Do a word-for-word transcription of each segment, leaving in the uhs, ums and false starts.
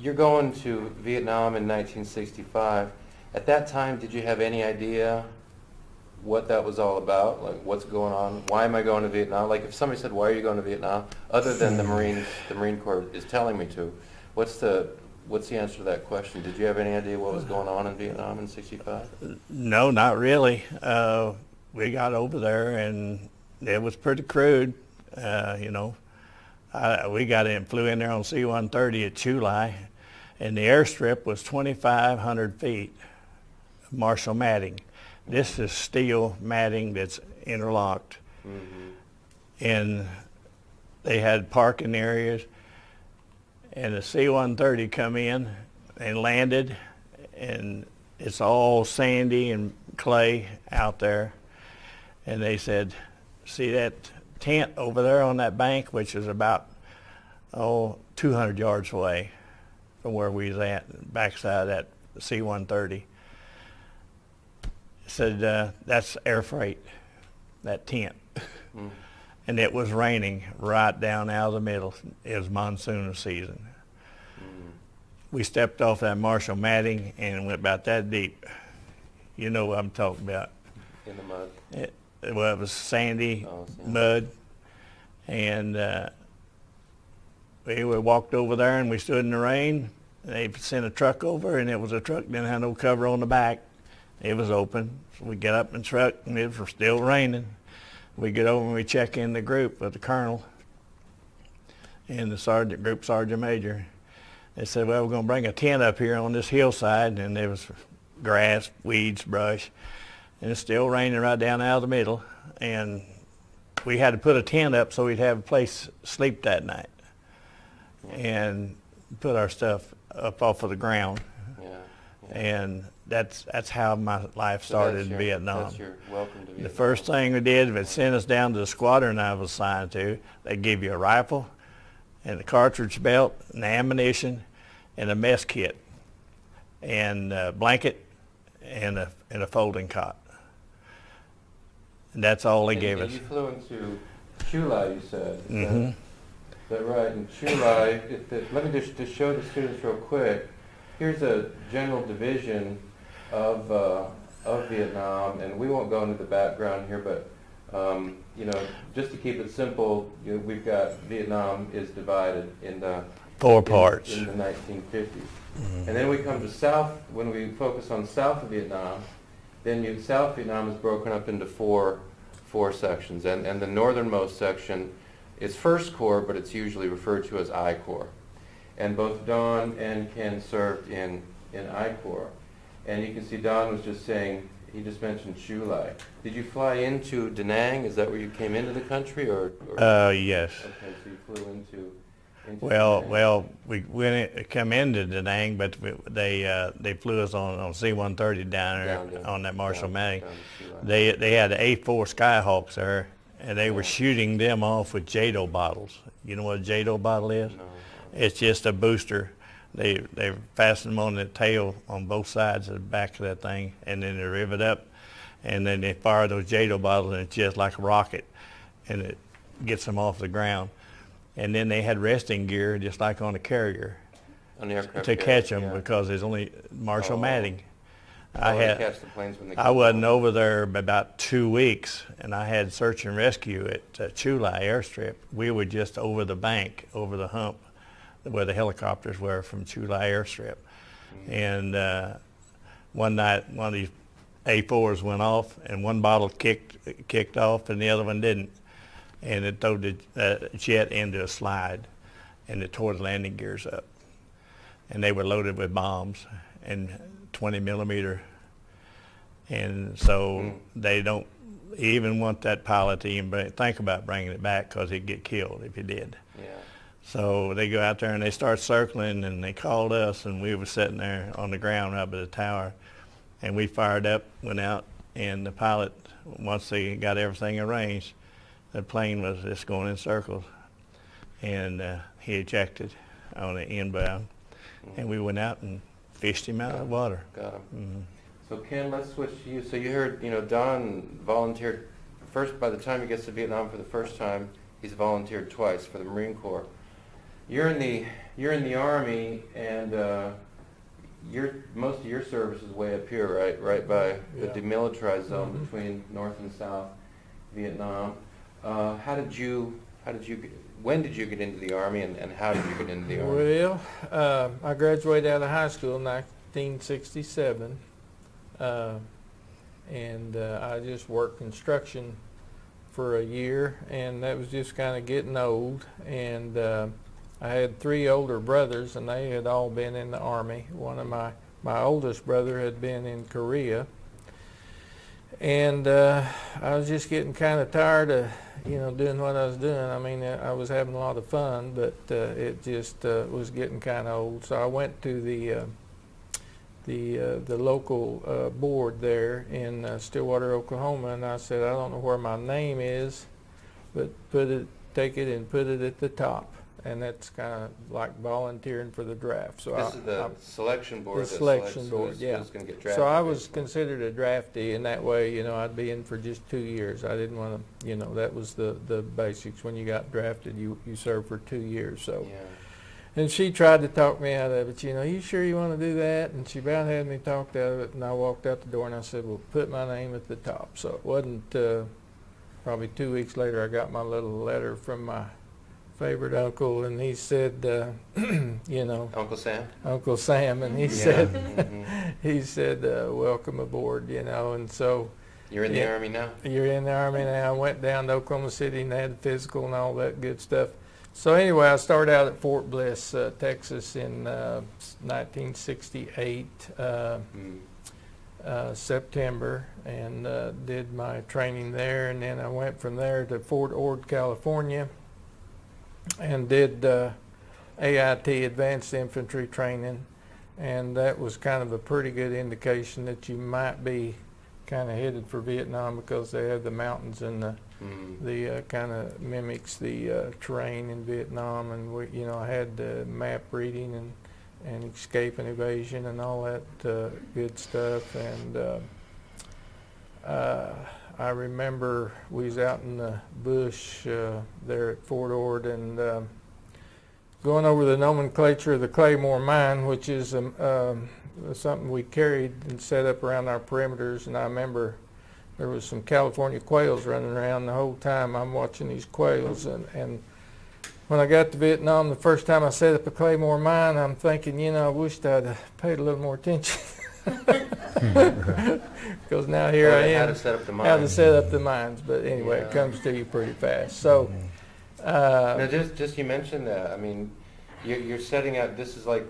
you're going to Vietnam in nineteen sixty-five. At that time, did you have any idea what that was all about? Like, what's going on? Why am I going to Vietnam? Like, if somebody said, why are you going to Vietnam? Other than the Marine, the Marine Corps is telling me to, what's the, what's the answer to that question? Did you have any idea what was going on in Vietnam in sixty-five? No, not really. Uh, we got over there, and it was pretty crude, uh, you know. Uh, we got in, flew in there on C one thirty at Chu Lai, and the airstrip was twenty-five hundred feet, Marshall matting. This is steel matting that's interlocked. Mm-hmm. And they had parking areas, and the C one thirty come in and landed, and it's all sandy and clay out there. And they said, see that tent over there on that bank, which is about, oh, two hundred yards away from where we was at, backside of that C one thirty. Said, uh, that's air freight, that tent. Mm. And it was raining right down out of the middle. It was monsoon season. Mm. We stepped off that Marshall matting and went about that deep. You know what I'm talking about. In the mud. It, well, it was sandy, oh, mud, and uh, we, we walked over there and we stood in the rain. They sent a truck over, and it was a truck that didn't have no cover on the back. It was open, so we get up in the truck, and it was still raining. We get over and we check in the group with the colonel and the sergeant, group sergeant major. They said, well, we're going to bring a tent up here on this hillside, and there was grass, weeds, brush, and it's still raining right down out of the middle, and we had to put a tent up so we'd have a place to sleep that night and put our stuff up off of the ground. Yeah, yeah. And that's that's how my life started. So in your, Vietnam. That's your welcome to Vietnam. The first thing we did was send us down to the squadron I was assigned to. They give you a rifle and a cartridge belt and ammunition and a mess kit and a blanket and a, and a folding cot. And that's all they and, gave and us. You flew into Chu Lai, you said. Is mm-hmm. that, is that right? And Chu Lai, it, it, let me just, just show the students real quick. Here's a general division of uh, of Vietnam, and we won't go into the background here, but um, you know, just to keep it simple, you know, we've got Vietnam is divided in the four in, parts in the nineteen fifties. Mm-hmm. And then we come to South, when we focus on South of Vietnam, then you, South Vietnam is broken up into four, four sections. And, and the northernmost section is First Corps, but it's usually referred to as I Corps. And both Don and Ken served in, in I Corps. And you can see Don was just saying, he just mentioned Chu Lai. Did you fly into Da Nang? Is that where you came into the country? Or, or uh, yes. Okay, so you flew into... Well, well, we went in, come into Da Nang, but we, they uh, they flew us on, on C one thirty down there down, down, on that Marshall matting. They they had the A four Skyhawks there, and they yeah. were shooting them off with JATO bottles. You know what a JATO bottle is? No. It's just a booster. They they fasten them on the tail on both sides of the back of that thing, and then they rev it up, and then they fire those JATO bottles, and it's just like a rocket, and it gets them off the ground. And then they had resting gear, just like on a carrier, on the aircraft to catch carrier, them yeah. because there's only Marshall oh, matting. Oh, I had, catch the planes when they I wasn't on. over there about two weeks, and I had search and rescue at uh, Chu Lai airstrip. We were just over the bank, over the hump, where the helicopters were from Chu Lai airstrip. Mm-hmm. And uh, one night, one of these A fours went off, and one bottle kicked kicked off, and the other one didn't. And it threw the uh, jet into a slide, and it tore the landing gears up. And they were loaded with bombs and twenty millimeter. And so mm. they don't even want that pilot to even bring, think about bringing it back, because he'd get killed if he did. Yeah. So they go out there and they start circling, and they called us, and we were sitting there on the ground right by the tower. And we fired up, went out, and the pilot, once they got everything arranged, the plane was just going in circles, and uh, he ejected on the inbound, mm-hmm. and we went out and fished him out Got of the water. Got him. Mm-hmm. So Ken, let's switch to you. So you heard, you know, Don volunteered first. By the time he gets to Vietnam for the first time, he's volunteered twice for the Marine Corps. you're in the you're in the Army, and uh, your most of your service is way up here, right? Right by the yeah. demilitarized zone mm-hmm. between North and South Vietnam. Uh, how did you? How did you? Get, when did you get into the Army, and, and how did you get into the Army? Well, uh, I graduated out of high school in nineteen sixty-seven, uh, and uh, I just worked construction for a year, and that was just kind of getting old. And uh, I had three older brothers, and they had all been in the Army. One of my my oldest brother had been in Korea, and uh, I was just getting kind of tired of, you know, doing what I was doing. I mean, I was having a lot of fun, but uh, it just uh, was getting kind of old. So I went to the uh, the uh, the local uh, board there in uh, Stillwater, Oklahoma, and I said, I don't know where my name is, but put it, take it, and put it at the top. And that's kind of like volunteering for the draft. So this I, is the I, selection board. The selection board, who's, yeah. Who's gonna get drafted. So I was considered a draftee, and that way, you know, I'd be in for just two years. I didn't want to, you know, that was the the basics. When you got drafted, you you served for two years. So, yeah. And she tried to talk me out of it. You know, you sure you want to do that? And she about had me talked out of it. And I walked out the door, and I said, well, put my name at the top. So it wasn't. Uh, probably two weeks later, I got my little letter from my favorite uncle, and he said, uh, you know, Uncle Sam. Uncle Sam, and he yeah. said, mm-hmm. he said, uh, welcome aboard, you know. And so you're in yeah, the Army now. You're in the Army now. I went down to Oklahoma City and had a physical and all that good stuff. So anyway, I started out at Fort Bliss, uh, Texas, in uh, nineteen sixty-eight, uh, mm. uh, September, and uh, did my training there, and then I went from there to Fort Ord, California, and did uh, A I T, Advanced Infantry Training, and that was kind of a pretty good indication that you might be kind of headed for Vietnam, because they had the mountains and the, mm. the uh, kind of mimics the uh, terrain in Vietnam, and we, you know, I had the uh, map reading and, and escape and evasion and all that uh, good stuff, and uh, uh, I remember we was out in the bush uh, there at Fort Ord, and uh, going over the nomenclature of the Claymore Mine, which is um, um, something we carried and set up around our perimeters. And I remember there was some California quails running around the whole time. I'm watching these quails, and, and when I got to Vietnam, the first time I set up a Claymore Mine, I'm thinking, you know, I wished I'd paid a little more attention. Because now here well, I am, how to set up the mines. How to set up the mines, but anyway, yeah. It comes to you pretty fast. So, uh, now just just you mentioned that. I mean, you're, you're setting up. This is like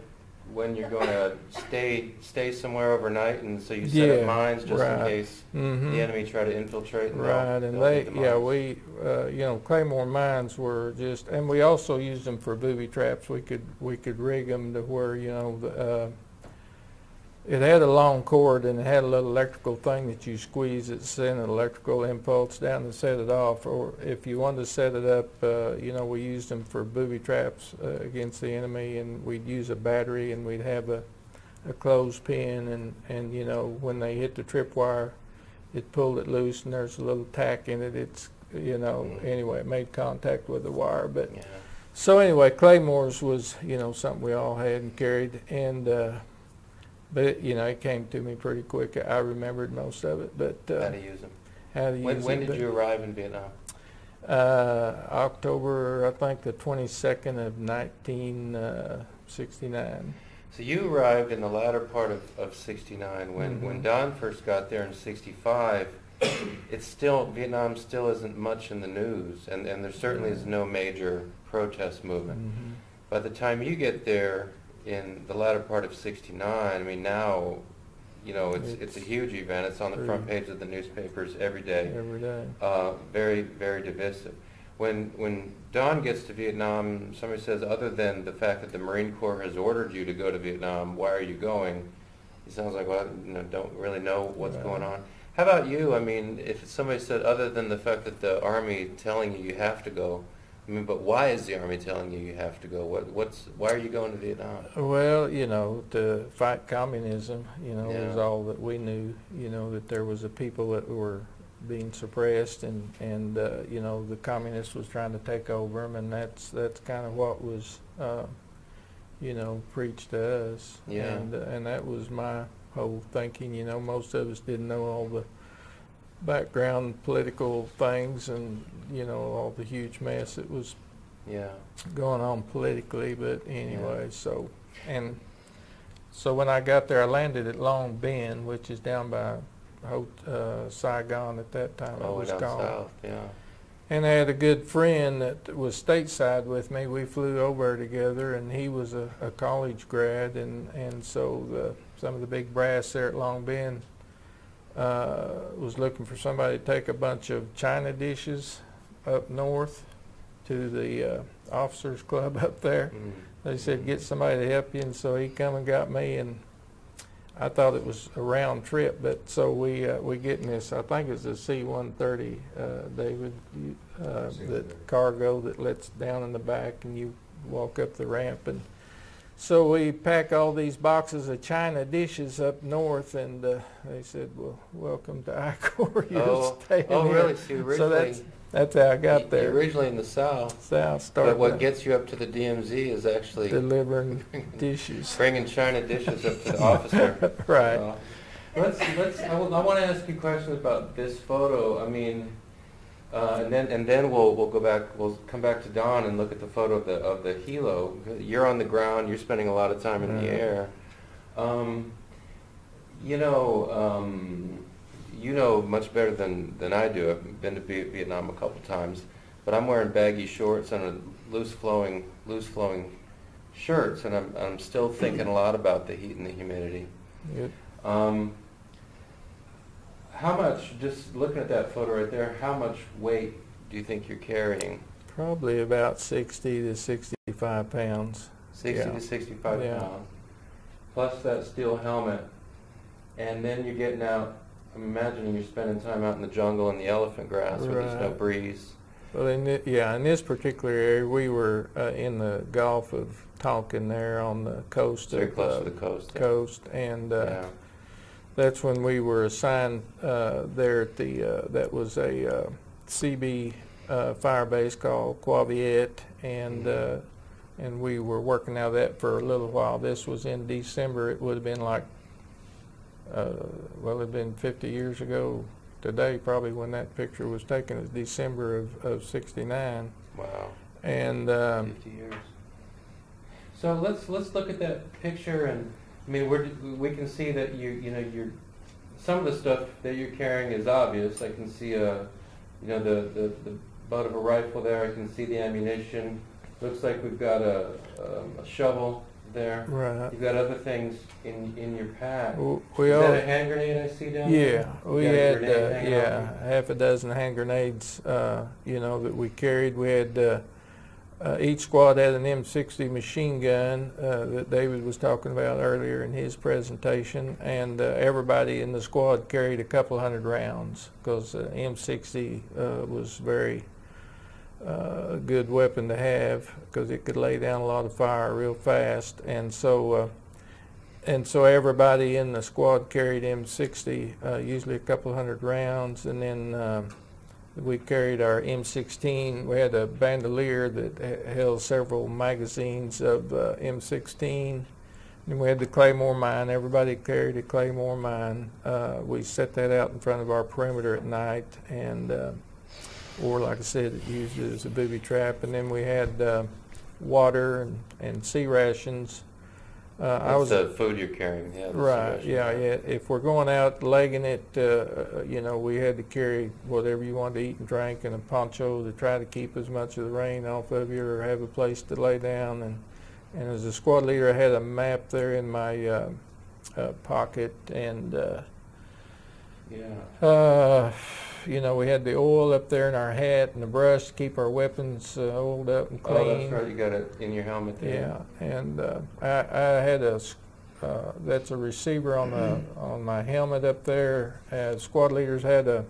when you're going to stay stay somewhere overnight, and so you set yeah, up mines just right. in case mm-hmm. the enemy try to infiltrate. And right, and they the yeah we uh, you know Claymore mines were just, and we also used them for booby traps. We could we could rig them to where, you know. The, uh, It had a long cord, and it had a little electrical thing that you squeeze. It sent an electrical impulse down and set it off. Or if you wanted to set it up, uh, you know, we used them for booby traps uh, against the enemy, and we'd use a battery, and we'd have a, a clothespin, and, and, you know, when they hit the tripwire, it pulled it loose, and there's a little tack in it. It's, you know, mm-hmm. anyway, it made contact with the wire. But yeah. So anyway, Claymore's was, you know, something we all had and carried, and... Uh, But, it, you know, it came to me pretty quick. I remembered most of it. But uh, How to use them. How to use them. When did you arrive in Vietnam? Uh, October, I think, the twenty-second of nineteen sixty-nine. So you arrived in the latter part of, of sixty-nine. When, mm-hmm. when Don first got there in sixty-five, it's still, Vietnam still isn't much in the news, and, and there certainly is no major protest movement. Mm-hmm. By the time you get there, in the latter part of sixty-nine, I mean, now, you know, it's, it's, it's a huge event. It's on the front page of the newspapers every day. Every day. Uh, very, very divisive. When, when Don gets to Vietnam, somebody says, other than the fact that the Marine Corps has ordered you to go to Vietnam, why are you going? He sounds like, well, I you know, don't really know what's right. going on. How about you? I mean, if somebody said, other than the fact that the Army telling you you have to go, I mean, but why is the Army telling you you have to go? What, what's, why are you going to Vietnam? Well, you know, to fight communism, you know, yeah. was all that we knew, you know, that there was a people that were being suppressed, and and uh, you know, the communists was trying to take over them, and that's that's kind of what was uh, you know, preached to us. Yeah. And uh, and that was my whole thinking. You know, most of us didn't know all the background political things, and you know, all the huge mess that was yeah going on politically. But anyway, yeah. so and. So when I got there, I landed at Long Binh, which is down by uh, Saigon at that time. Oh, it was gone. South, yeah. And I had a good friend that was stateside with me. We flew over together, and he was a, a college grad, and, and so the, some of the big brass there at Long Binh uh, was looking for somebody to take a bunch of China dishes up north to the uh, officers club up there. Mm. They said, get somebody to help you, and so he come and got me, and I thought it was a round trip, but so we uh, we getting this, I think it's a C one thirty, uh, David, uh, the cargo that lets down in the back, and you walk up the ramp, and so we pack all these boxes of China dishes up north, and uh, they said, well, welcome to I Corps, you're oh, staying oh, here. Really? So originally, so that's, that's how I got you, there. You're originally in the South. South started. But what gets you up to the D M Z is actually delivering dishes. Bringing China dishes up to the officer. Right. Uh, let's, let's, I, will, I want to ask you questions about this photo. I mean, Uh, and then, and then we'll we'll go back. We'll come back to Don and look at the photo of the of the helo. You're on the ground. You're spending a lot of time in yeah. the air. Um, you know, um, you know much better than than I do. I've been to Vietnam a couple times, but I'm wearing baggy shorts and a loose flowing loose flowing shirts, and I'm I'm still thinking a lot about the heat and the humidity. Yeah. Um, How much, just looking at that photo right there, how much weight do you think you're carrying? Probably about sixty to sixty-five pounds. sixty yeah. to sixty-five yeah. pounds. Plus that steel helmet. And then you're getting out, I'm imagining you're spending time out in the jungle in the elephant grass right. where there's no breeze. Well, in the, yeah, in this particular area, we were uh, in the Gulf of Tonkin there on the coast. Very of, close uh, to the coast. Yeah. coast and, uh, yeah. That's when we were assigned uh, there at the, uh, that was a uh, C B uh, fire base called Quaviette, and mm-hmm. uh, and we were working out of that for a little while. This was in December. It would have been like, uh, well, it had been fifty years ago today, probably, when that picture was taken. It was December of, of sixty-nine. Wow. And um, fifty years. So let's, let's look at that picture, and I mean, we're, we can see that you, you know, you're, some of the stuff that you're carrying is obvious. I can see a, you know, the, the, the butt of a rifle there. I can see the ammunition. Looks like we've got a, a, a shovel there. Right. You've got other things in in your pack. Well, we is that a hand grenade I see down yeah, there? Yeah, we had uh, yeah on? half a dozen hand grenades. Uh, you know, that we carried. We had. Uh, Uh, each squad had an M sixty machine gun uh, that David was talking about earlier in his presentation, and uh, everybody in the squad carried a couple hundred rounds, because uh, M sixty uh, was very uh, good weapon to have, because it could lay down a lot of fire real fast. And so uh, and so everybody in the squad carried M sixty, uh, usually a couple hundred rounds, and then uh, we carried our M sixteen. We had a bandolier that held several magazines of uh, M sixteen. And we had the Claymore Mine. Everybody carried a Claymore Mine. Uh, we set that out in front of our perimeter at night, and uh, or like I said, it used it as a booby trap. And then we had uh, water and, and sea rations. Uh, That's I was the food you're carrying. Yeah, right, yeah, yeah. If we're going out legging it, uh, you know, we had to carry whatever you wanted to eat and drink, and a poncho to try to keep as much of the rain off of you, or have a place to lay down. And, and as a squad leader, I had a map there in my uh, uh, pocket, and uh, yeah. Uh, you know, we had the oil up there in our hat, and the brush to keep our weapons uh, oiled up and clean. Oh, that's right. You got it in your helmet there. Yeah, and uh, I, I had a, uh, that's a receiver on, mm-hmm. the, on my helmet up there. Uh, squad leaders had a,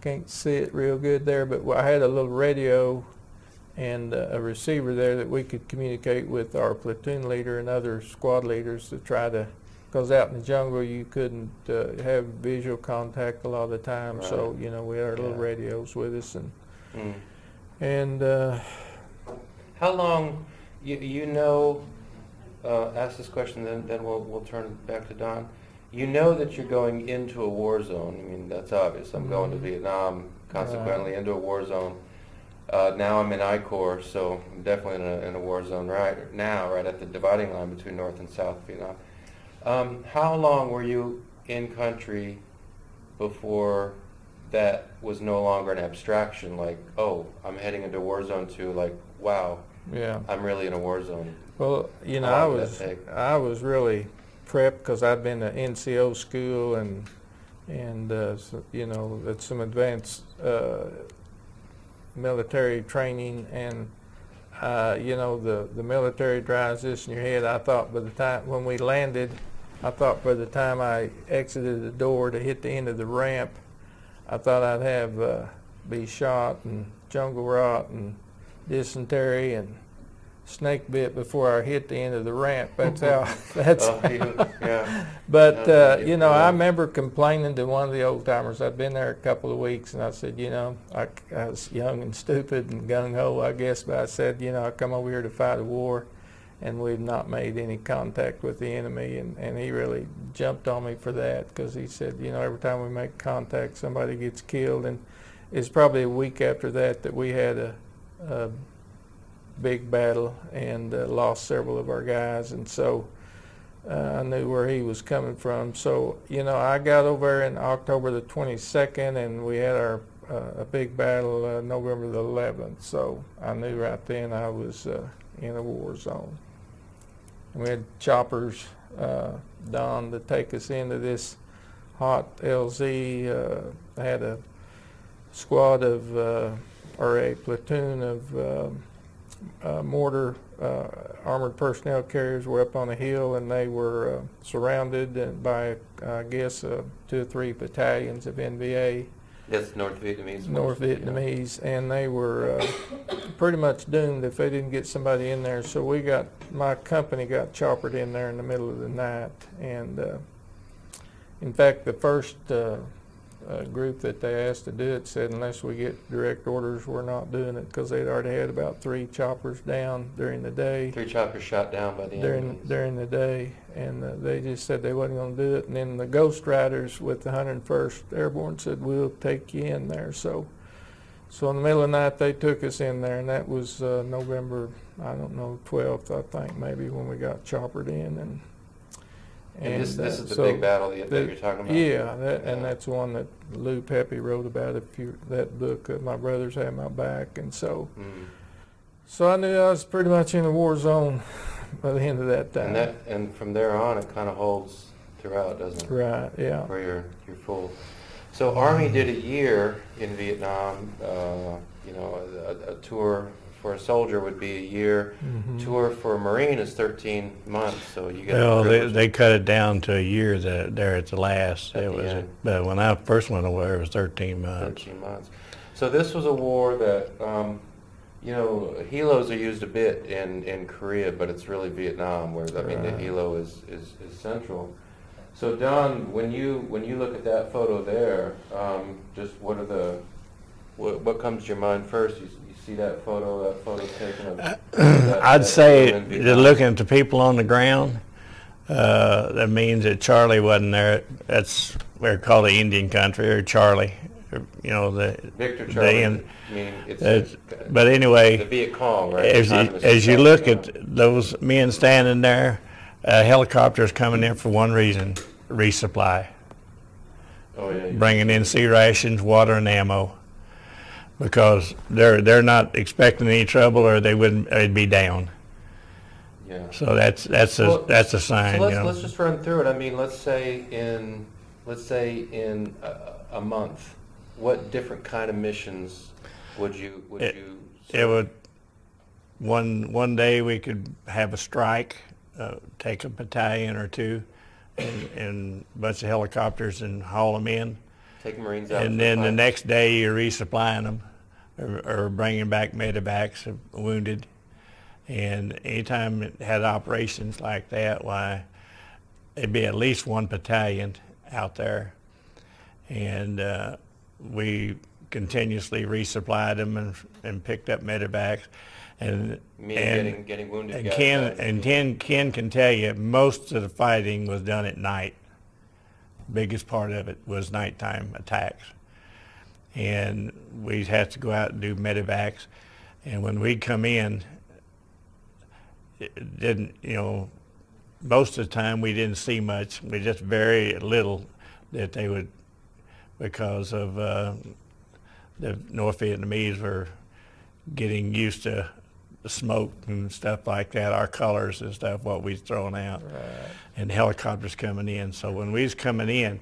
can't see it real good there, but I had a little radio and uh, a receiver there that we could communicate with our platoon leader and other squad leaders to try to because out in the jungle you couldn't uh, have visual contact a lot of the time. Right. So you know we had our yeah. little radios with us, and mm. and uh, how long you you know? Uh, ask this question, then then we'll we'll turn it back to Don. You know that you're going into a war zone. I mean, that's obvious. I'm mm-hmm. going to Vietnam, consequently right. into a war zone. Uh, now I'm in I Corps, so I'm definitely in a, in a war zone right now, right at the dividing line between North and South Vietnam. Um, how long were you in country before that was no longer an abstraction, like, oh, I'm heading into war zone two, like, wow, yeah. I'm really in a war zone? Well, you know, I was, I was really prepped because I'd been to N C O school and, and uh, so, you know, at some advanced uh, military training, and uh, you know, the, the military drives this in your head. I thought by the time, when we landed, I thought by the time I exited the door to hit the end of the ramp, I thought I'd have, uh, be shot and jungle rot and dysentery and snake bit before I hit the end of the ramp. That's how, that's oh, how. Yeah. But, uh, you know, I remember complaining to one of the old timers. I'd been there a couple of weeks, and I said, you know, I, I was young and stupid and gung-ho, I guess, but I said, you know, I come over here to fight a war, and we've not made any contact with the enemy, and, and he really jumped on me for that, because he said, you know, every time we make contact, somebody gets killed, and it's probably a week after that that we had a, a big battle and uh, lost several of our guys, and so uh, I knew where he was coming from. So you know, I got over in October the twenty-second, and we had our uh, a big battle uh, November the eleventh. So I knew right then I was uh, in a war zone. And we had choppers, uh, Don, to take us into this hot L Z. Uh, had a squad of uh, or a platoon of. Uh, Uh, mortar uh, armored personnel carriers were up on a hill, and they were uh, surrounded by, I guess, uh, two or three battalions of N V A. That's North Vietnamese. North Vietnamese, yeah. And they were uh, pretty much doomed if they didn't get somebody in there. So we got, my company got choppered in there in the middle of the night, and uh, in fact, the first uh, Uh, group that they asked to do it said, unless we get direct orders, we're not doing it, because they'd already had about three choppers down during the day. Three choppers shot down by the enemies. During the day, and uh, they just said they wasn't going to do it. And then the Ghost Riders with the one hundred first Airborne said, we'll take you in there. So, so in the middle of the night, they took us in there, and that was uh, November, I don't know, twelfth, I think, maybe, when we got choppered in. And And, and this, uh, this is the so big battle that, that you're talking about? Yeah, that, yeah, and that's one that Lou Pepe wrote about, if you, that book, uh, My Brothers Had My Back. And so mm. so I knew I was pretty much in the war zone by the end of that time. And, that, and from there on, it kind of holds throughout, doesn't it? Right, yeah. Where you're, you're full. So Army did a year in Vietnam. Uh, you know, a, a tour for a soldier would be a year. Mm-hmm. Tour for a Marine is thirteen months, so you get. Well, they, they cut it down to a year that, there at the last. At it the was, a, but when I first went away, it was thirteen months. thirteen months. So this was a war that, um, you know, helos are used a bit in, in Korea, but it's really Vietnam where, I mean, right. the helo is, is, is central. So Don, when you when you look at that photo there, um, just what are the, what, what comes to your mind first? You, See that photo, that photo taken of that, I'd that say looking at the people on the ground, uh, that means that Charlie wasn't there. That's we're called the Indian country, or Charlie, or, you know, the Victor Charlie. The, I mean, it's, it's, but anyway, the Viet Cong, right? As, you, as you look at those men standing there, uh, helicopters coming in for one reason: resupply. Oh yeah. Bringing in sea rations, water, and ammo. Because they're they're not expecting any trouble, or they wouldn't they'd be down. Yeah. So that's that's a well, that's a sign. So let's you know? let's just run through it. I mean, let's say in let's say in a, a month, what different kind of missions would you would it, you? Say? It would. One one day we could have a strike, uh, take a battalion or two, and, and a bunch of helicopters and haul them in. Take Marines out, and then the next day you're resupplying them, or, or bringing back medevacs wounded. And anytime it had operations like that, why there'd be at least one battalion out there, and uh, we continuously resupplied them and, and picked up medevacs. And Me and, getting, getting wounded and Ken and Ken, Ken can tell you most of the fighting was done at night. Biggest part of it was nighttime attacks, and we had to go out and do medevacs. And when we'd come in, it didn't, you know, most of the time we didn't see much. We just very little that they would, because of uh, the North Vietnamese were getting used to the smoke and stuff like that, our colors and stuff, what we'd thrown out, right. And helicopters coming in. So when we was coming in,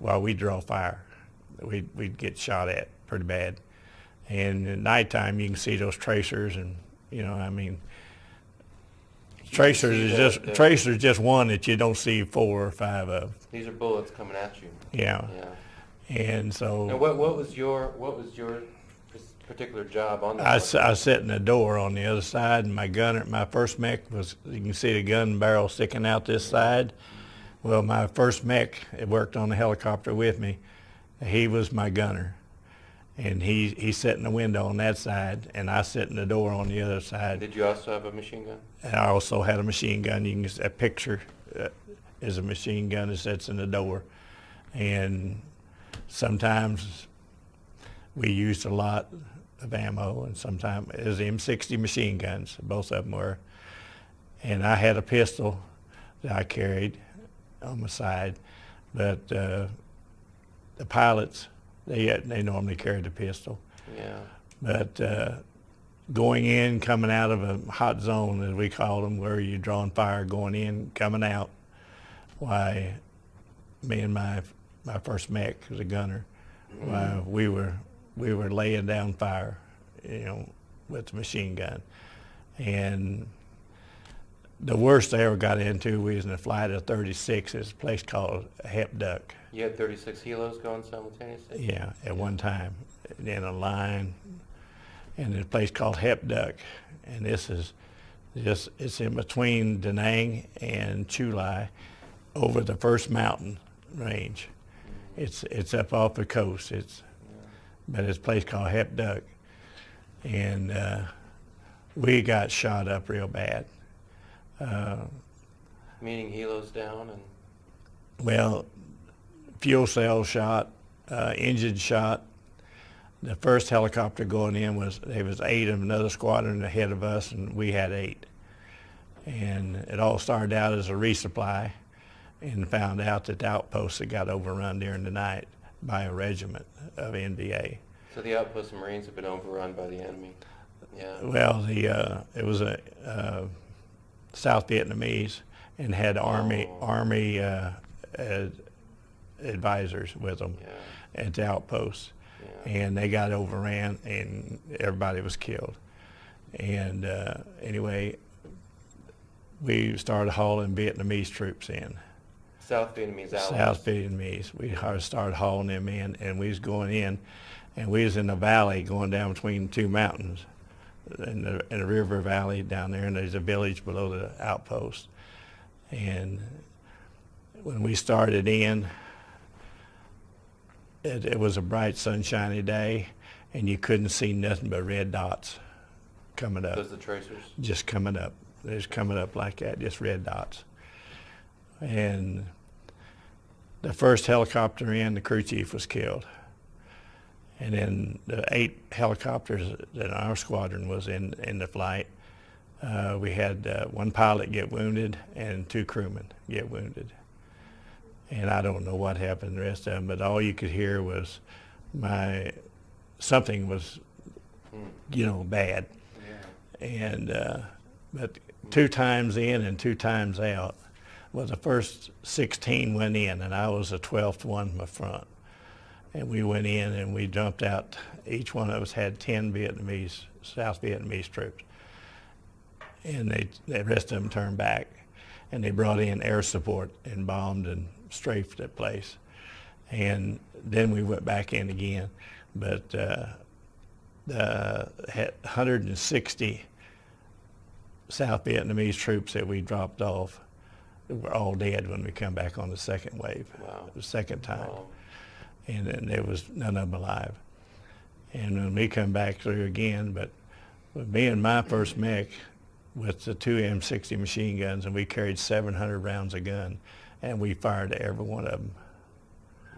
well, we'd draw fire. We'd, we'd get shot at pretty bad. And at nighttime, you can see those tracers and, you know, I mean, Tracers is just the, tracers just one that you don't see four or five of. These are bullets coming at you. Yeah. Yeah. And so. Now what what was your what was your particular job on that? I s I sat in the door on the other side, and my gunner, my first mech was, you can see the gun barrel sticking out this side. Well, my first mech worked on the helicopter with me. He was my gunner, and he he sat in the window on that side, and I sat in the door on the other side. Did you also have a machine gun? And I also had a machine gun. You can see a picture uh, is a machine gun that sits in the door, and sometimes we used a lot of ammo, and sometimes it was M sixty machine guns. Both of them were, and I had a pistol that I carried on my side, but uh, the pilots, They, they normally carried a pistol. Yeah. But uh, going in, coming out of a hot zone, as we called them, where you're drawing fire, going in, coming out, why me and my my first mech as a gunner, mm-hmm. why we were we were laying down fire, you know, with the machine gun. And the worst I ever got into, we was in a flight of thirty-six. It's a place called Hiep Duc. You had thirty-six helos going simultaneously? Yeah, at one time, in a line, and in a place called Hiep Duc. And this is just, it's in between Da Nang and Chu Lai, over the first mountain range. Mm-hmm. It's it's up off the coast, It's yeah. but it's a place called Hiep Duc. And uh, we got shot up real bad. Uh, Meaning helos down? and Well, fuel cell shot, uh, engine shot. The first helicopter going in was, there was eight of another squadron ahead of us, and we had eight. And it all started out as a resupply, and found out that the outposts had got overrun during the night by a regiment of N V A. So the outposts and Marines have been overrun by the enemy? Yeah. Well, the uh, it was a uh, South Vietnamese, and had Army, oh. Army uh, uh, advisors with them, yeah. At the outposts, yeah. And they got overran, and everybody was killed. And uh, anyway, we started hauling Vietnamese troops in. South Vietnamese allies. South Vietnamese. We started hauling them in, and we was going in, and we was in a valley going down between two mountains, in the, in the river valley down there, and there's a village below the outpost. And when we started in, It, it was a bright, sunshiny day, and you couldn't see nothing but red dots coming up. Those are the tracers? Just coming up. They're just coming up like that, just red dots. And the first helicopter in, the crew chief was killed. And then the eight helicopters that our squadron was in, in the flight, uh, we had uh, one pilot get wounded and two crewmen get wounded. And I don't know what happened the rest of them, but all you could hear was my, something was, you know, bad. Yeah. And, uh, but two times in and two times out. Well, the first sixteen went in, and I was the twelfth one in the front. And we went in and we dumped out, each one of us had ten Vietnamese, South Vietnamese troops. And they, the rest of them turned back, and they brought in air support and bombed and strafed that place. And then we went back in again. But uh, the one hundred sixty South Vietnamese troops that we dropped off were all dead when we come back on the second wave, wow. the second time. Wow. And then there was none of them alive. And when we come back through again, but me and my first mech with the two M sixty machine guns, and we carried seven hundred rounds a gun, and we fired every one of them.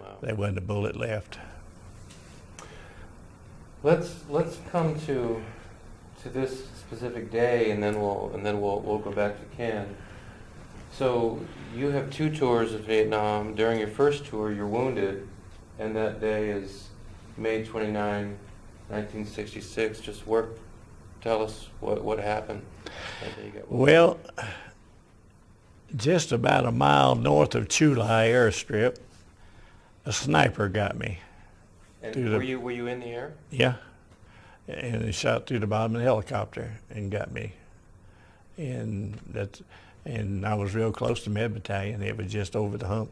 Wow. There wasn't a bullet left. Let's let's come to to this specific day, and then we'll and then we'll we'll go back to Ken. So you have two tours of Vietnam. During your first tour, you're wounded, and that day is May twenty-ninth, nineteen sixty-six. Just work. Tell us what what happened. Well, just about a mile north of Chu Lai airstrip, a sniper got me. And were the, you were you in the air? Yeah, and he shot through the bottom of the helicopter and got me. And that, and I was real close to Med Battalion. It was just over the hump.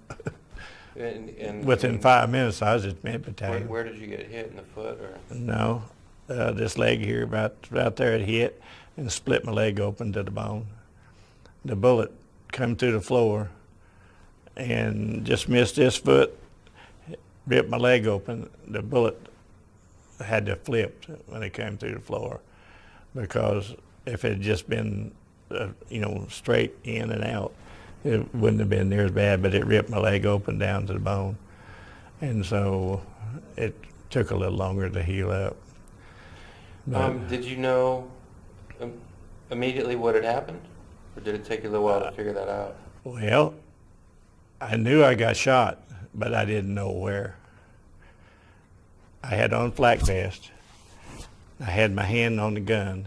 and, and within and five minutes, I was at Med Battalion. Where, where did you get hit, in the foot or? No. Uh, this leg here, about right there, it hit and split my leg open to the bone. The bullet come through the floor and just missed this foot, ripped my leg open. The bullet had to flip when it came through the floor, because if it had just been, uh, you know, straight in and out, it wouldn't have been near as bad, but it ripped my leg open down to the bone. And so it took a little longer to heal up. Um, did you know um, immediately what had happened, or did it take you a little while uh, to figure that out? Well, I knew I got shot, but I didn't know where. I had on flak vest. I had my hand on the gun,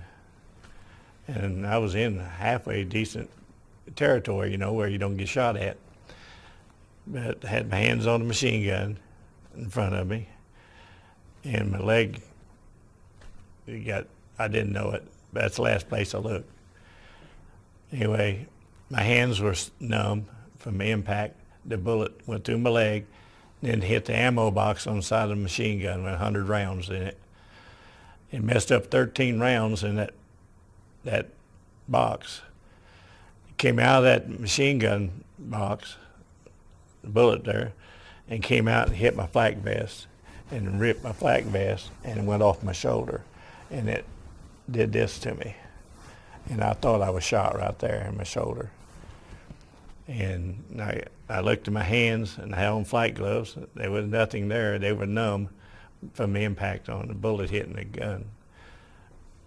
and I was in halfway decent territory, you know, where you don't get shot at. But I had my hands on the machine gun in front of me, and my leg. You got, I didn't know it, but that's the last place I looked. Anyway, my hands were numb from the impact. The bullet went through my leg, then hit the ammo box on the side of the machine gun with one hundred rounds in it. It messed up thirteen rounds in that, that box. It came out of that machine gun box, the bullet there, and came out and hit my flak vest and ripped my flak vest and went off my shoulder. And it did this to me. And I thought I was shot right there in my shoulder. And I, I looked at my hands, and I had on flight gloves. There was nothing there. They were numb from the impact on the bullet hitting the gun.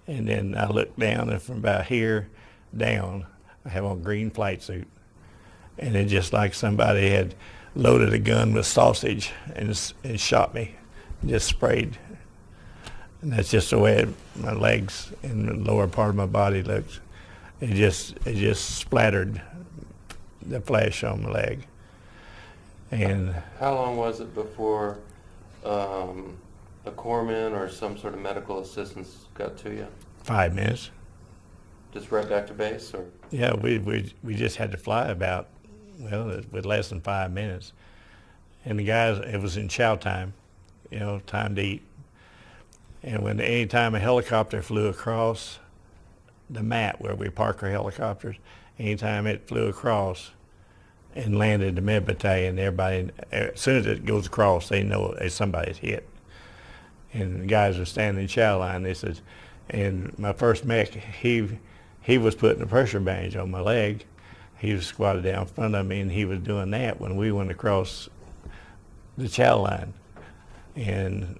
And then I looked down, and from about here down, I have on a green flight suit. And it just like somebody had loaded a gun with sausage and, and shot me, just sprayed. And that's just the way it, my legs and the lower part of my body looked. It just it just splattered the flesh on my leg. And how long was it before um, a corpsman or some sort of medical assistance got to you? Five minutes. Just right back to base, or? Yeah, we we we just had to fly about, well, it was less than five minutes. And the guys, it was in chow time, you know, time to eat. And when any time a helicopter flew across the mat where we park our helicopters, any time it flew across and landed the Med Battalion, everybody, as soon as it goes across, they know somebody's hit. And the guys were standing in chow line. They said, and my first mech, he he was putting a pressure bandage on my leg. He was squatted down in front of me, and he was doing that when we went across the chow line. And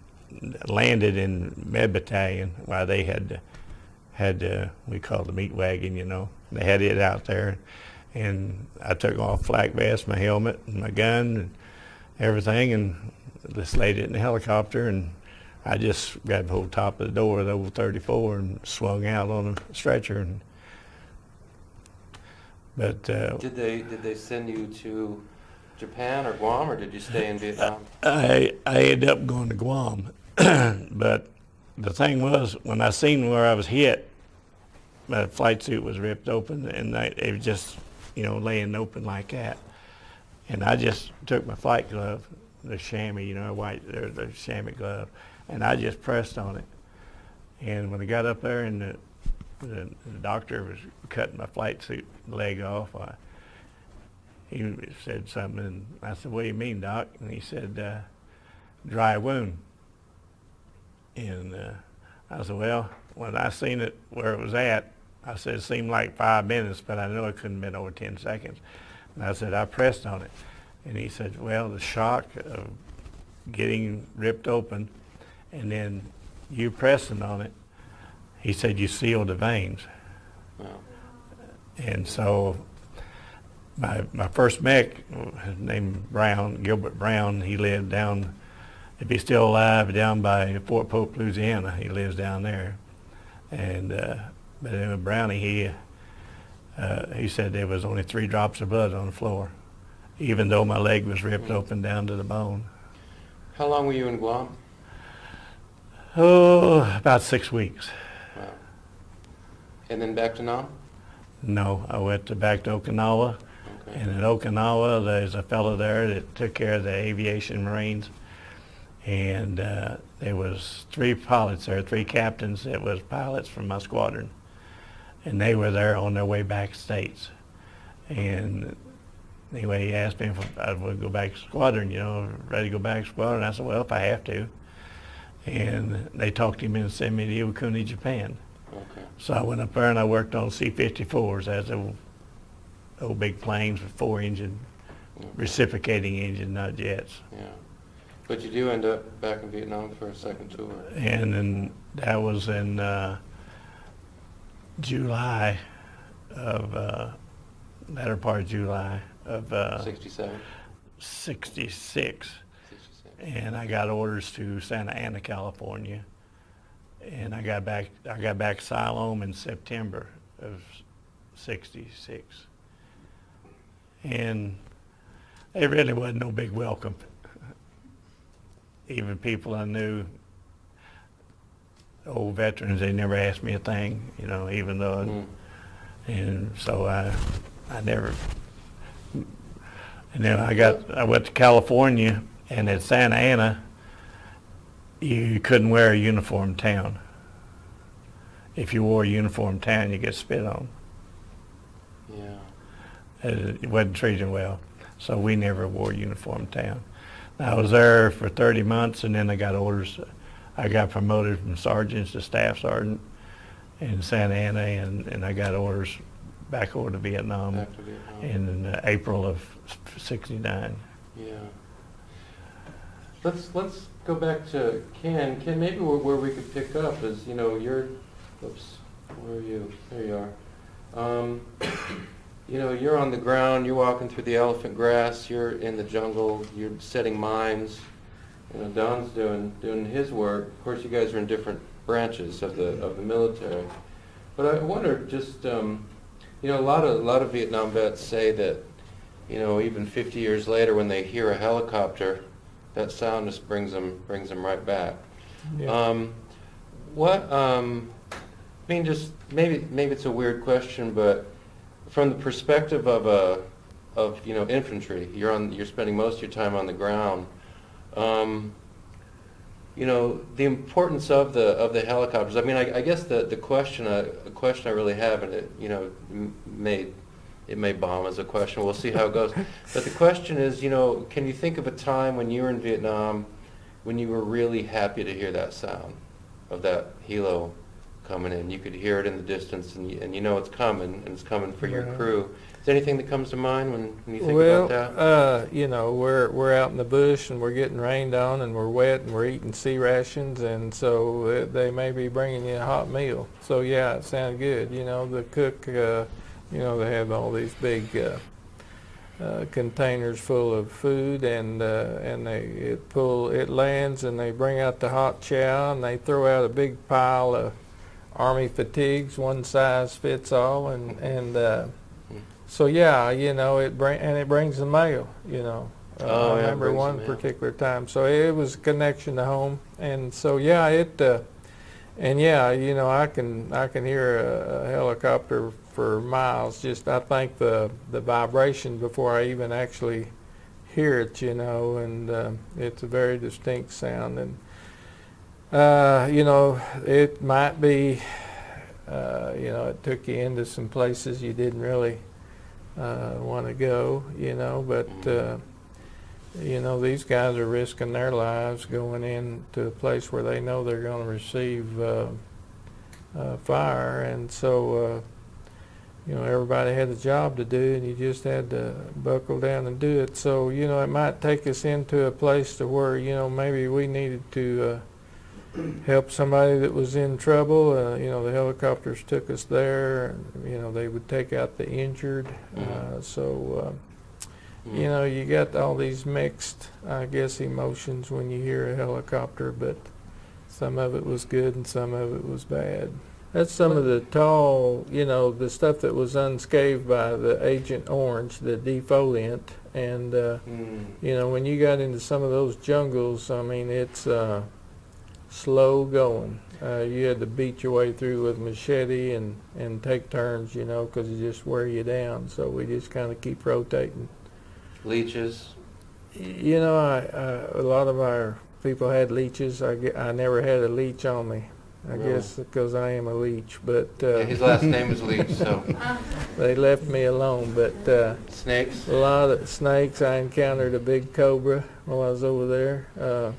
landed in Med Battalion while they had had uh, we called the meat wagon, you know. They had it out there, and I took off flak vest, my helmet, and my gun, and everything, and just laid it in the helicopter. And I just grabbed the whole top of the door of the old thirty-four and swung out on a stretcher. And but uh, did they did they send you to Japan or Guam, or did you stay in Vietnam? I I ended up going to Guam. But the thing was, when I seen where I was hit, my flight suit was ripped open, and I, it was just, you know, laying open like that. And I just took my flight glove, the chamois, you know, white, the chamois glove, and I just pressed on it. And when I got up there, and the, the, the doctor was cutting my flight suit leg off, I, he said something, and I said, what do you mean, Doc? And he said, uh, dry wound. And uh, I said, well, when I seen it where it was at, I said, it seemed like five minutes, but I know it couldn't have been over ten seconds. And I said, I pressed on it. And he said, well, the shock of getting ripped open and then you pressing on it, he said, you sealed the veins. Wow. And so my, my first mech, named Brown, Gilbert Brown, he lived down, if he's still alive, down by Fort Pope, Louisiana. He lives down there. And uh, but then Brownie, he, uh, he said there was only three drops of blood on the floor, even though my leg was ripped open down to the bone. How long were you in Guam? Oh, about six weeks. Wow. And then back to Nam? No, I went to back to Okinawa. Okay. And in Okinawa, there's a fellow there that took care of the aviation Marines. And uh, there was three pilots there, three captains. It was pilots from my squadron. And they were there on their way back states. And anyway, he asked me if I would go back to squadron, you know, ready to go back to squadron. I said, well, if I have to. And they talked him in and sent me to Iwakuni, Japan. Okay. So I went up there and I worked on C fifty-fours as a old big planes with four engine, okay. reciprocating engine, not jets. Yeah. But you do end up back in Vietnam for a second tour. And then that was in uh, July of, uh, latter part of July of uh, sixty-seven. sixty-six. sixty-six. And I got orders to Santa Ana, California. And I got back, I got back Siloam in September of sixty-six. And it really wasn't no big welcome. Even people I knew, old veterans, they never asked me a thing, you know, even though, mm. and so I, I never, and then I got, I went to California, and at Santa Ana, you couldn't wear a uniform town. If you wore a uniform town, you get spit on. Yeah. It wasn't treated well, so we never wore a uniform town. I was there for thirty months, and then I got orders. I got promoted from sergeant to staff sergeant in Santa Ana, and, and I got orders back over to Vietnam, back to Vietnam. in uh, April of sixty-nine. Yeah. Let's let's go back to Ken. Ken, maybe where, where we could pick up is, you know, your, oops, where are you? There you are. Um, You know, you're on the ground, you're walking through the elephant grass, you're in the jungle, you're setting mines. You know, Don's doing doing his work. Of course, you guys are in different branches of the of the military. But I wonder, just um, you know, a lot of a lot of Vietnam vets say that, you know, even fifty years later, when they hear a helicopter, that sound just brings them brings them right back. Yeah. Um, what um, I mean, just maybe maybe it's a weird question, but from the perspective of a, of you know, infantry, you're on, you're spending most of your time on the ground. Um, you know, the importance of the of the helicopters. I mean, I, I guess the the question I, a question I really have, and it you know may it may bomb as a question. We'll see how it goes. But the question is, you know, can you think of a time when you were in Vietnam when you were really happy to hear that sound of that helo coming in? You could hear it in the distance, and you, and you know it's coming, and it's coming for your yeah. crew. Is there anything that comes to mind when, when you think well, about that? Well, uh, you know, we're we're out in the bush, and we're getting rained on, and we're wet, and we're eating sea rations, and so it, they may be bringing you a hot meal. So yeah, it sounded good. You know, the cook, uh, you know, they have all these big uh, uh, containers full of food, and uh, and they it pull it lands, and they bring out the hot chow, and they throw out a big pile of Army fatigues, one size fits all, and and uh, so yeah, you know it bring and it brings the mail. You know, uh, oh, I remember yeah, one particular time. So it was a connection to home, and so yeah, it uh, and yeah, you know, I can I can hear a, a helicopter for miles. Just I think the the vibration before I even actually hear it. You know, and uh, it's a very distinct sound and. Uh, you know, it might be, uh, you know, it took you into some places you didn't really uh, want to go, you know, but, uh, you know, these guys are risking their lives going into a place where they know they're going to receive uh, uh, fire, and so, uh, you know, everybody had a job to do, and you just had to buckle down and do it. So, you know, it might take us into a place to where, you know, maybe we needed to uh, help somebody that was in trouble. Uh, you know, the helicopters took us there. And, you know, they would take out the injured. Uh, so, uh, you know, you got all these mixed, I guess, emotions when you hear a helicopter, but some of it was good and some of it was bad. That's some of the tall, you know, the stuff that was unscathed by the Agent Orange, the defoliant. And, uh, mm. you know, when you got into some of those jungles, I mean, it's uh, slow going. Uh, you had to beat your way through with machete and, and take turns, you know, because it just wear you down. So we just kind of keep rotating. Leeches? You know, I, I, a lot of our people had leeches. I, I never had a leech on me. I really? guess because I am a leech, but uh, yeah, his last name is Leach, so they left me alone. But uh, snakes, a lot of snakes. I encountered a big cobra while I was over there, uh,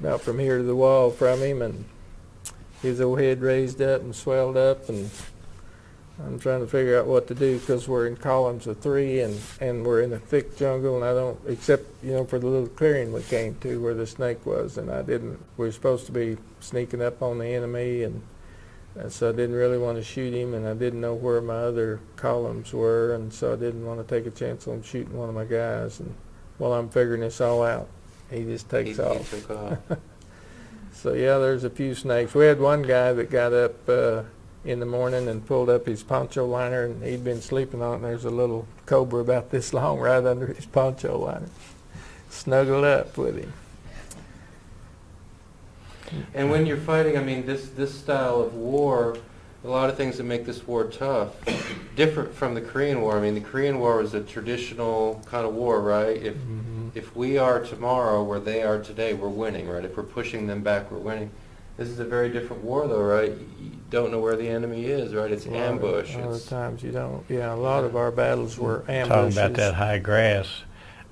about from here to the wall from him, and his old head raised up and swelled up, and I'm trying to figure out what to do because we're in columns of three, and and we're in a thick jungle, and I don't, except you know for the little clearing we came to where the snake was, and I didn't. We were supposed to be sneaking up on the enemy, and, and so I didn't really want to shoot him, and I didn't know where my other columns were, and so I didn't want to take a chance on shooting one of my guys. And while I'm figuring this all out, he just takes he, off. He took off. So yeah, there's a few snakes. We had one guy that got up. Uh, in the morning and pulled up his poncho liner, and he'd been sleeping on it, and there's a little cobra about this long right under his poncho liner. Snuggled up with him. And when you're fighting, I mean, this, this style of war, a lot of things that make this war tough, different from the Korean War. I mean, the Korean War was a traditional kind of war, right? If, mm-hmm. if we are tomorrow where they are today, we're winning, right? If we're pushing them back, we're winning. This is a very different war, though, right? You don't know where the enemy is, right? It's ambush. A lot of times you don't. Yeah, a lot of our battles were ambushes. Talking about that high grass,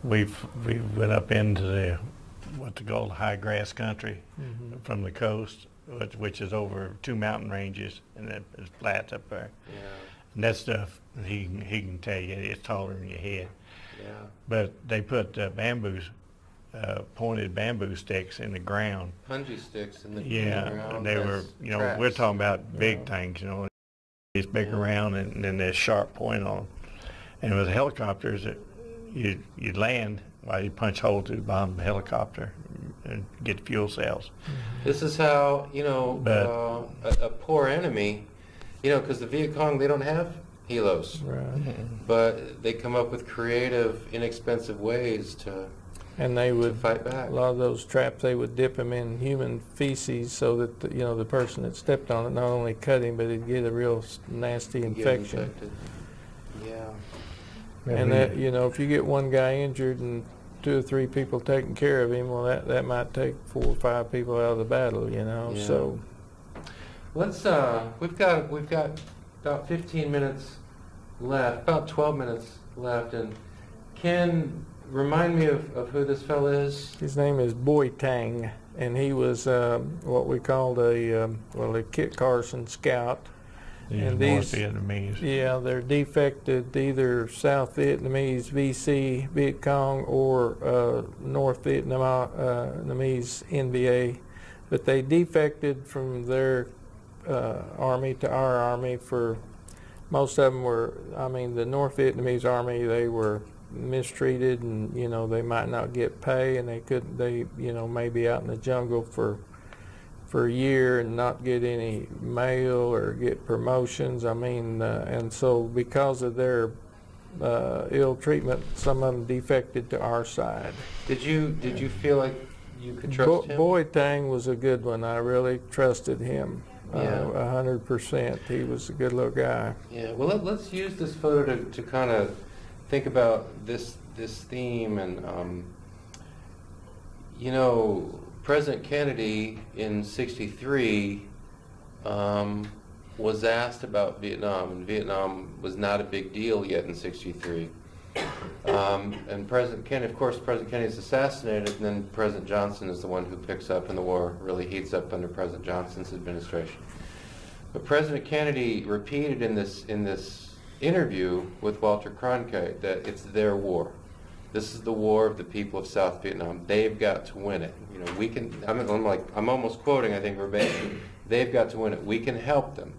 we've we went up into the what's called high grass country mm-hmm. from the coast, which, which is over two mountain ranges, and it's flats up there. Yeah. And that stuff he he can tell you it's taller than your head. Yeah. But they put uh, bamboos. Uh, pointed bamboo sticks in the ground. Punji sticks in the, yeah, in the ground. Yeah, they were, you know, tracks. We're talking about big yeah. things, you know. It's big yeah. around and then there's sharp point on them. And with helicopters, it, you'd, you'd land while you punch holes through the bottom of the helicopter and get fuel cells. This is how, you know, but, uh, a, a poor enemy, you know, because the Viet Cong, they don't have helos. Right. But they come up with creative, inexpensive ways to... And they would fight back. A lot of those traps, they would dip them in human feces so that the, you know the person that stepped on it not only cut him, but it'd get a real nasty infection. Yeah. And that, you know, if you get one guy injured and two or three people taking care of him, well, that that might take four or five people out of the battle, you know. Yeah. So let's. Uh, we've got we've got about fifteen minutes left, about twelve minutes left, and Ken. Remind me of, of who this fellow is. His name is Boy Tang, and he was um, what we called a, um, well, a Kit Carson scout. These and these, North Vietnamese. Yeah, they're defected either South Vietnamese, V C, Viet Cong, or uh, North Vietnamese, N V A. But they defected from their uh, army to our army for, most of them were, I mean, the North Vietnamese army, they were mistreated, and you know they might not get pay, and they couldn't. They you know may be out in the jungle for for a year and not get any mail or get promotions. I mean, uh, and so because of their uh, ill treatment, some of them defected to our side. Did you did you feel like you could trust Bo him? Boy Tang was a good one. I really trusted him. Yeah, a hundred percent. He was a good little guy. Yeah. Well, let, let's use this photo to to kind of. Think about this this theme, and um, you know, President Kennedy in sixty-three, um, was asked about Vietnam, and Vietnam was not a big deal yet in sixty-three. Um, and President Kennedy, of course, President Kennedy is assassinated, and then President Johnson is the one who picks up, and the war really heats up under President Johnson's administration. But President Kennedy repeated in this, in this interview with Walter Cronkite that it's their war. This is the war of the people of South Vietnam. They've got to win it. You know, we can. I'm, I'm like. I'm almost quoting. I think verbatim. They've got to win it. We can help them,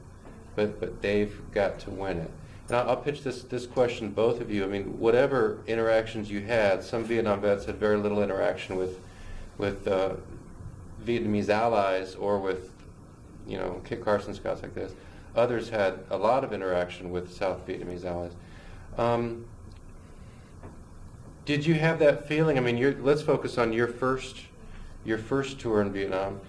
but but they've got to win it. And I'll, I'll pitch this this question to both of you. I mean, whatever interactions you had, some Vietnam vets had very little interaction with with uh, Vietnamese allies or with, you know, Kit Carson Scouts like this. Others had a lot of interaction with South Vietnamese allies. Um, Did you have that feeling? I mean, you're, let's focus on your first, your first tour in Vietnam.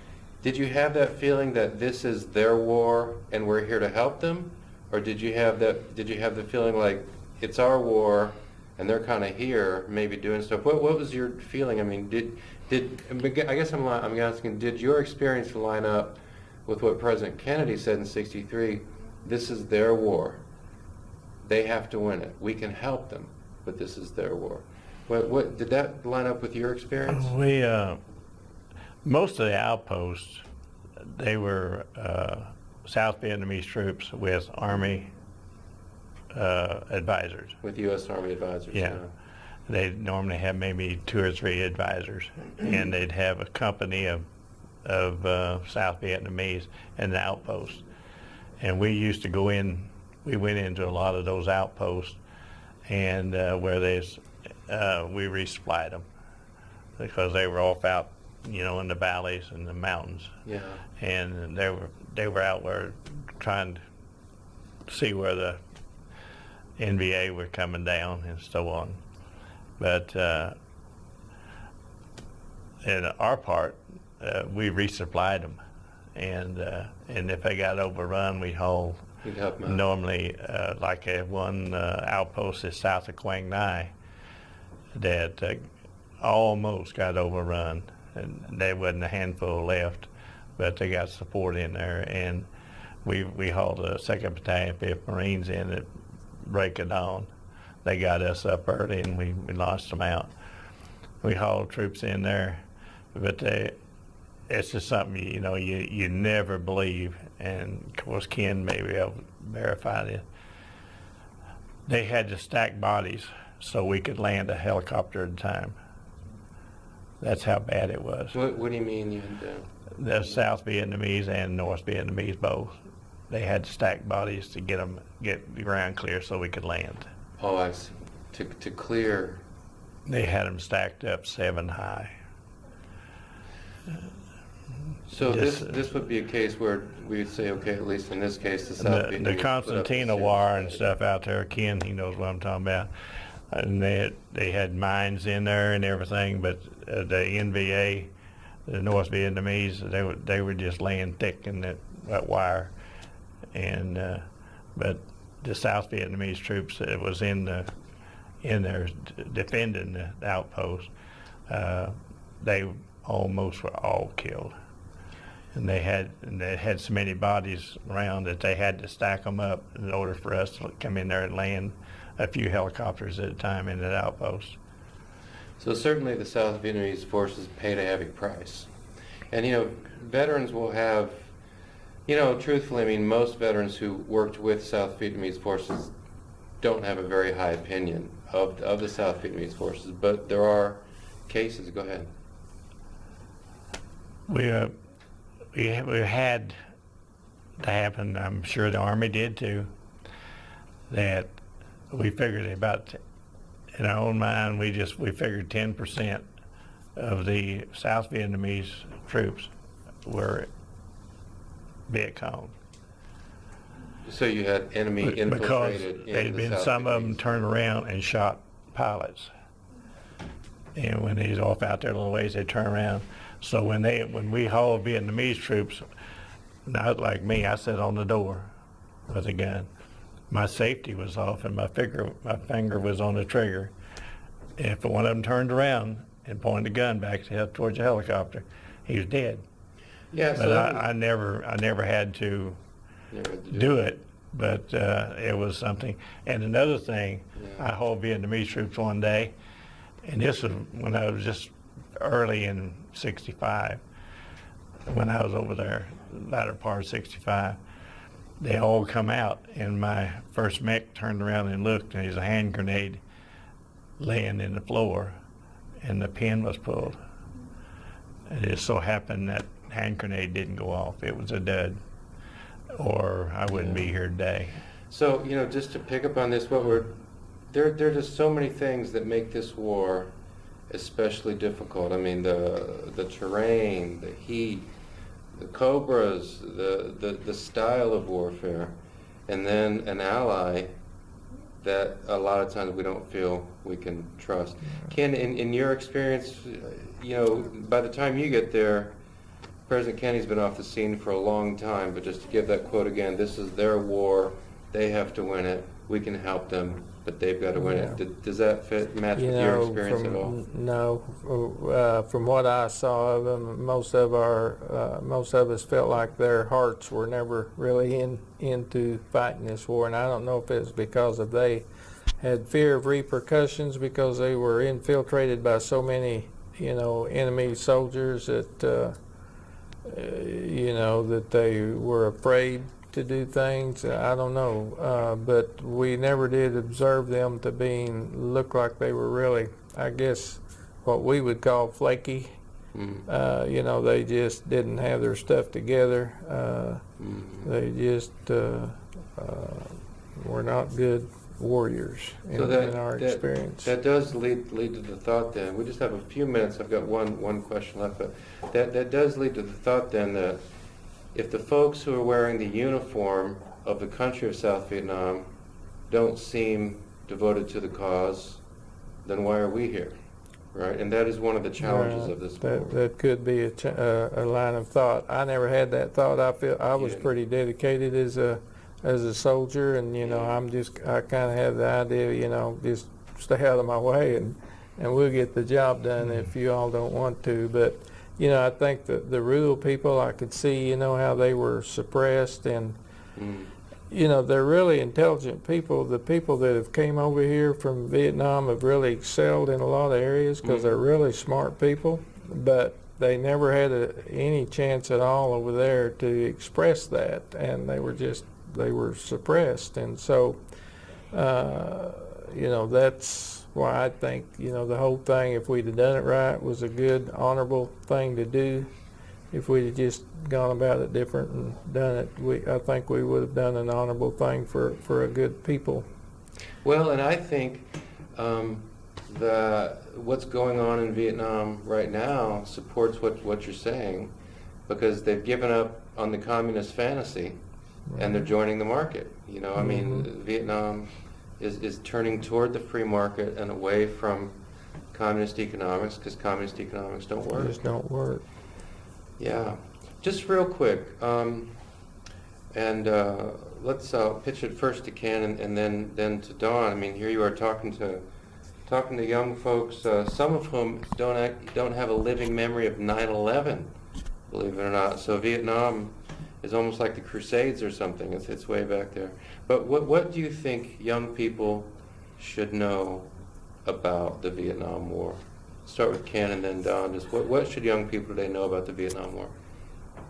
Did you have that feeling that this is their war and we're here to help them, or did you have that? Did you have the feeling like it's our war and they're kind of here, maybe doing stuff? What What was your feeling? I mean, did did I guess I'm I'm asking? Did your experience line up with what President Kennedy said in sixty-three? This is their war. They have to win it. We can help them, but this is their war. What, what, did that line up with your experience? We, uh, most of the outposts, they were uh, South Vietnamese troops with Army uh, advisors. With U S Army advisors. Yeah. yeah. They'd normally have maybe two or three advisors, and they'd have a company of, of uh, South Vietnamese and an outpost. And we used to go in, we went into a lot of those outposts, and uh, where there's Uh, we resupplied them because they were off out, you know, in the valleys and the mountains. Yeah. And they were they were out there trying to see where the N V A were coming down and so on. But uh, in our part, uh, we resupplied them, and uh, and if they got overrun, we'd hold. We'd help them out. Normally, uh, like a one uh, outpost is south of Quang Nai. That uh, almost got overrun, and there wasn't a handful left, but they got support in there, and we we hauled the second Battalion, fifth Marines in at break of dawn. They got us up early, and we, we launched them out. We hauled troops in there, but they, it's just something, you know, you, you never believe, and of course Ken may be able to verify this. They had to stack bodies so we could land a helicopter at a time. That's how bad it was. What, what do you mean you had to? The South Vietnamese and North Vietnamese both. They had to stack bodies to get them, get the ground clear so we could land. Oh, I see. To, to clear. They had them stacked up seven high. So Just, this this would be a case where we would say, okay, at least in this case, the South Vietnamese. The Constantina War and stuff out there, Ken, he knows what I'm talking about. And they had, they had mines in there and everything, but uh, the N V A, the North Vietnamese, they were they were just laying thick in that, that wire, and uh, but the South Vietnamese troops that was in the in there defending the outpost, uh, they almost were all killed, and they had and they had so many bodies around that they had to stack them up in order for us to come in there and land a few helicopters at a time in an outpost. So certainly the South Vietnamese forces paid a heavy price. And, you know, veterans will have, you know, truthfully, I mean, most veterans who worked with South Vietnamese forces don't have a very high opinion of, of the South Vietnamese forces, but there are cases. Go ahead. We, uh, we, we had to happen, I'm sure the Army did too, that we figured about, in our own mind, we just, we figured ten percent of the South Vietnamese troops were Viet Cong. So you had enemy infiltrated because into there'd the been South some Vietnamese. Of them turned around and shot pilots. And when they was off out there a little ways, they turned around. So when they, when we hauled Vietnamese troops, not like me, I sat on the door with a gun. My safety was off, and my finger, my finger was on the trigger. If one of them turned around and pointed a gun back towards the helicopter, he was dead. Yeah, but so I, I never, I never had to do, do it. it. But uh, it was something. And another thing, yeah. I hauled Vietnamese troops one day, and this was when I was just early in sixty-five, when I was over there, latter part of sixty-five. They all come out, and my first mech turned around and looked, and there's a hand grenade laying in the floor, and the pin was pulled. And it just so happened that hand grenade didn't go off. It was a dud, or I wouldn't yeah. be here today. So, you know, just to pick up on this, what we're, there, there are just so many things that make this war especially difficult. I mean, the, the terrain, the heat, the Cobras, the, the, the style of warfare, and then an ally that a lot of times we don't feel we can trust. Ken, in, in your experience, you know, by the time you get there, President Kennedy's been off the scene for a long time, but just to give that quote again, this is their war, they have to win it, we can help them, but they've got to win yeah. it. Did, does that fit, match you with know, your experience from, at all? No. Uh, from what I saw of them, most of, our, uh, most of us felt like their hearts were never really in, into fighting this war, and I don't know if it's because of they had fear of repercussions because they were infiltrated by so many, you know, enemy soldiers that... Uh, Uh, you know, that they were afraid to do things. I don't know, uh, but we never did observe them to being, look like they were really, I guess, what we would call flaky. Mm. Uh, you know, they just didn't have their stuff together. Uh, mm. They just uh, uh, were not good warriors in, so that, in our that, experience. That does lead lead to the thought then, we just have a few minutes, I've got one one question left, but that, that does lead to the thought then that if the folks who are wearing the uniform of the country of South Vietnam don't seem devoted to the cause, then why are we here, right? And that is one of the challenges uh, of this war. That, that could be a, ch uh, a line of thought. I never had that thought. I feel I was yeah. pretty dedicated as a as a soldier, and you know, I'm just, I kind of have the idea, you know, just stay out of my way, and, and we'll get the job done if you all don't want to. But, you know, I think that the rural people, I could see, you know, how they were suppressed, and, mm. you know, they're really intelligent people. The people that have came over here from Vietnam have really excelled in a lot of areas because mm. they're really smart people, but they never had a, any chance at all over there to express that, and they were just, they were suppressed. And so, uh, you know, that's why I think, you know, the whole thing, if we'd have done it right, was a good, honorable thing to do. If we'd have just gone about it different and done it, we, I think we would have done an honorable thing for, for a good people. Well, and I think um, the, what's going on in Vietnam right now supports what, what you're saying, because they've given up on the communist fantasy. And they're joining the market. You know, I mean, mm-hmm. Vietnam is, is turning toward the free market and away from communist economics, because communist economics don't work. They just don't work. Yeah. Just real quick, um, and uh, let's uh, pitch it first to Ken and, and then, then to Don. I mean, here you are talking to talking to young folks, uh, some of whom don't act, don't have a living memory of nine eleven, believe it or not. So Vietnam. It's almost like the Crusades or something. It's, it's way back there. But what, what do you think young people should know about the Vietnam War? Start with Ken and then Don. Just what, what should young people today know about the Vietnam War?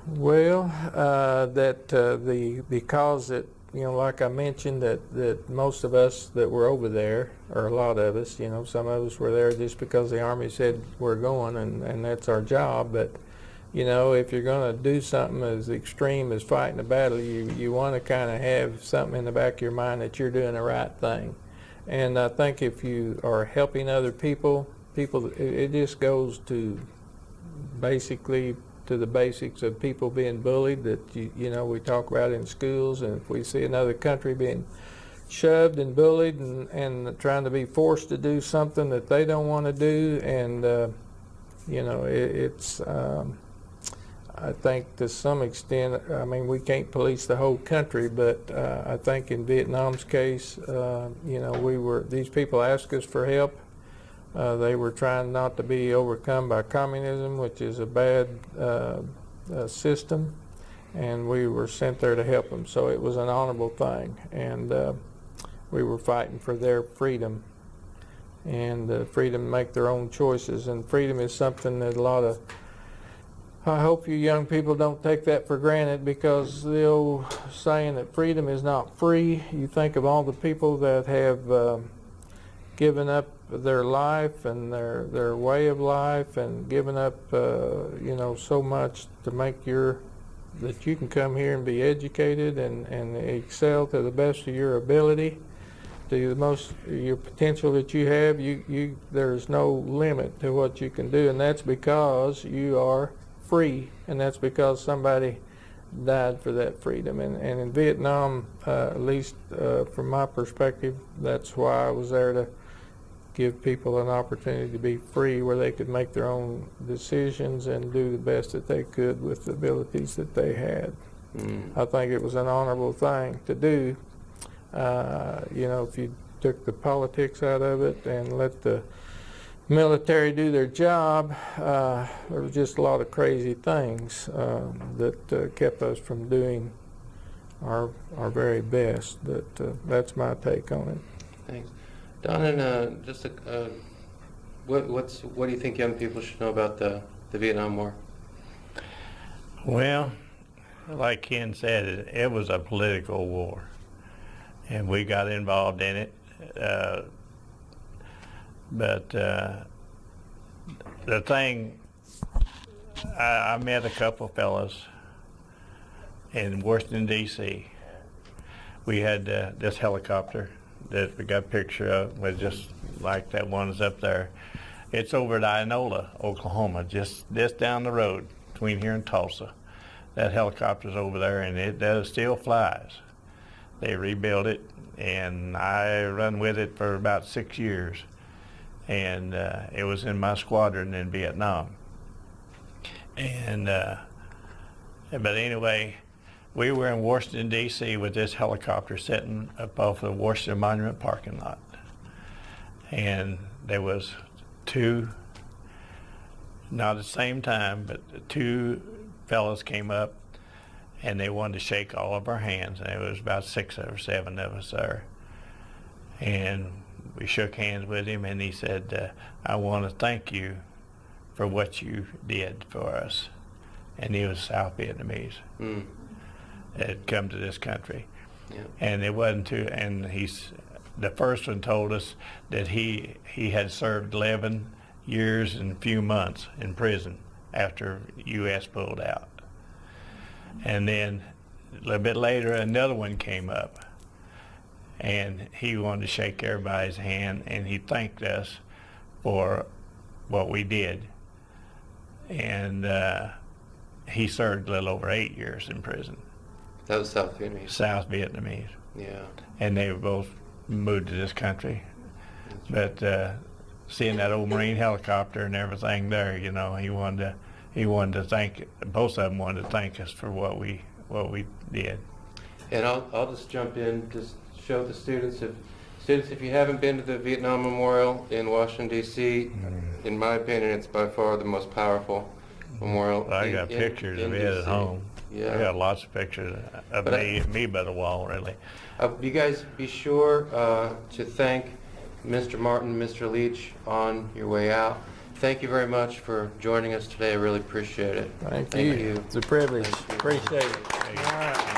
Well, uh, that uh, the because that, you know, like I mentioned, that, that most of us that were over there, or a lot of us, you know, some of us were there just because the Army said we're going, and, and that's our job. But you know, if you're going to do something as extreme as fighting a battle, you, you want to kind of have something in the back of your mind that you're doing the right thing. And I think if you are helping other people, people, it just goes to basically to the basics of people being bullied that, you, you know, we talk about in schools. And if we see another country being shoved and bullied and, and trying to be forced to do something that they don't want to do, and, uh, you know, it, it's... Um, I think to some extent, I mean, we can't police the whole country, but uh, I think in Vietnam's case, uh, you know, we were, these people asked us for help. Uh, they were trying not to be overcome by communism, which is a bad uh, uh, system. and we were sent there to help them. So it was an honorable thing, and uh, we were fighting for their freedom and uh, freedom to make their own choices. And freedom is something that a lot of, I hope you young people don't take that for granted, because the old saying that freedom is not free, you think of all the people that have uh, given up their life and their their way of life, and given up uh, you know, so much to make your, that you can come here and be educated and, and excel to the best of your ability, to the most your potential that you have. You, you there's no limit to what you can do, and that's because you are free, and that's because somebody died for that freedom. And, and in Vietnam, uh, at least uh, from my perspective, that's why I was there, to give people an opportunity to be free, where they could make their own decisions and do the best that they could with the abilities that they had. Mm. I think it was an honorable thing to do, uh, you know, if you took the politics out of it and let the military do their job. Uh, there was just a lot of crazy things um, that uh, kept us from doing our our very best. But uh, that's my take on it. Thanks, Don. And uh, just a, uh, what what's what do you think young people should know about the the Vietnam War? Well, like Ken said, it, it was a political war, and we got involved in it. Uh, But uh, the thing, I, I met a couple fellas in Washington, D C We had uh, this helicopter that we got a picture of, was just like that one's up there. It's over at Inola, Oklahoma, just this down the road between here and Tulsa. That helicopter's over there, and it does still flies. They rebuilt it, and I run with it for about six years. And uh, it was in my squadron in Vietnam. And uh, but anyway, we were in Washington, D C with this helicopter sitting up off the Washington Monument parking lot. And there was two, not at the same time, but two fellas came up, and they wanted to shake all of our hands. And there was about six or seven of us there. And we shook hands with him, and he said, uh, I want to thank you for what you did for us. And he was South Vietnamese mm. that had come to this country. Yeah. And it wasn't too, and he's, the first one told us that he, he had served eleven years and a few months in prison after U S pulled out. And then a little bit later, another one came up, and he wanted to shake everybody's hand, and he thanked us for what we did. And uh, he served a little over eight years in prison. That was South Vietnamese. South Vietnamese. Yeah. And they were both moved to this country. But uh, seeing that old Marine helicopter and everything there, you know, he wanted to, he wanted to thank, both of them wanted to thank us for what we, what we did. And I'll, I'll just jump in, just show the students, if students, if you haven't been to the Vietnam Memorial in Washington, D C, mm-hmm. in my opinion, it's by far the most powerful memorial. I in, got in, pictures in of it D C at home. Yeah, I got lots of pictures of but me, I, me by the wall, really. Uh, you guys be sure uh, to thank Mister Martin, Mister Leach on your way out. Thank you very much for joining us today. I really appreciate it. Thank, thank, you. thank you. It's a privilege. Appreciate it. All right.